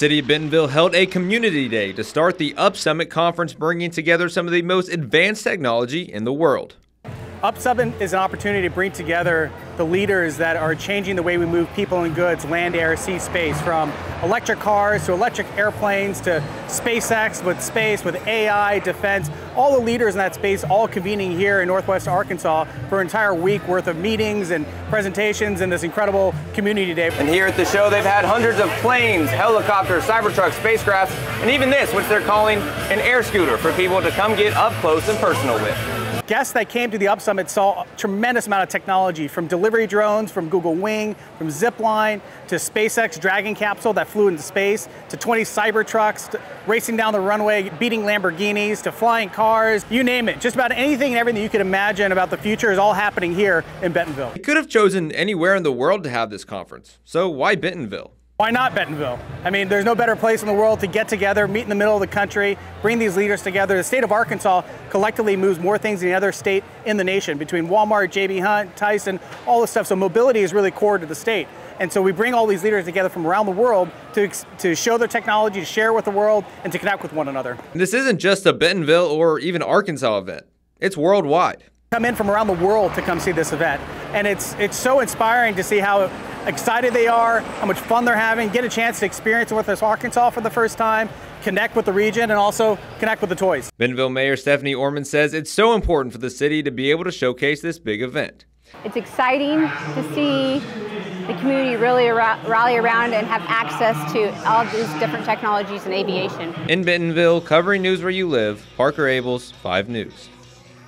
city of Bentonville held a community day to start the UP.Summit conference, bringing together some of the most advanced technology in the world. UP.Summit is an opportunity to bring together the leaders that are changing the way we move people and goods, land, air, sea, space, from electric cars to electric airplanes to SpaceX with space, with AI, defense, all the leaders in that space all convening here in Northwest Arkansas for an entire week worth of meetings and presentations and this incredible community day. And here at the show, they've had hundreds of planes, helicopters, Cybertruck, spacecrafts, and even this, which they're calling an air scooter, for people to come get up close and personal with. Guests that came to the UP.Summit saw a tremendous amount of technology, from delivery drones, from Google Wing, from Zipline, to SpaceX Dragon capsule that flew into space, to 20 Cybertrucks, to racing down the runway, beating Lamborghinis, to flying cars, you name it. Just about anything and everything you could imagine about the future is all happening here in Bentonville. They could have chosen anywhere in the world to have this conference, so why Bentonville? Why not Bentonville? I mean, there's no better place in the world to get together, meet in the middle of the country, bring these leaders together. The state of Arkansas collectively moves more things than any other state in the nation, between Walmart, J.B. Hunt, Tyson, all this stuff. So mobility is really core to the state. And so we bring all these leaders together from around the world to show their technology, to share with the world, and to connect with one another. And this isn't just a Bentonville or even Arkansas event. It's worldwide. Come in from around the world to come see this event. And it's so inspiring to see how excited they are, how much fun they're having, get a chance to experience Northwest Arkansas for the first time, connect with the region, and also connect with the toys. Bentonville Mayor Stephanie Orman says it's so important for the city to be able to showcase this big event. It's exciting to see the community really rally around and have access to all these different technologies in aviation. In Bentonville, covering news where you live, Parker Abels, 5 News.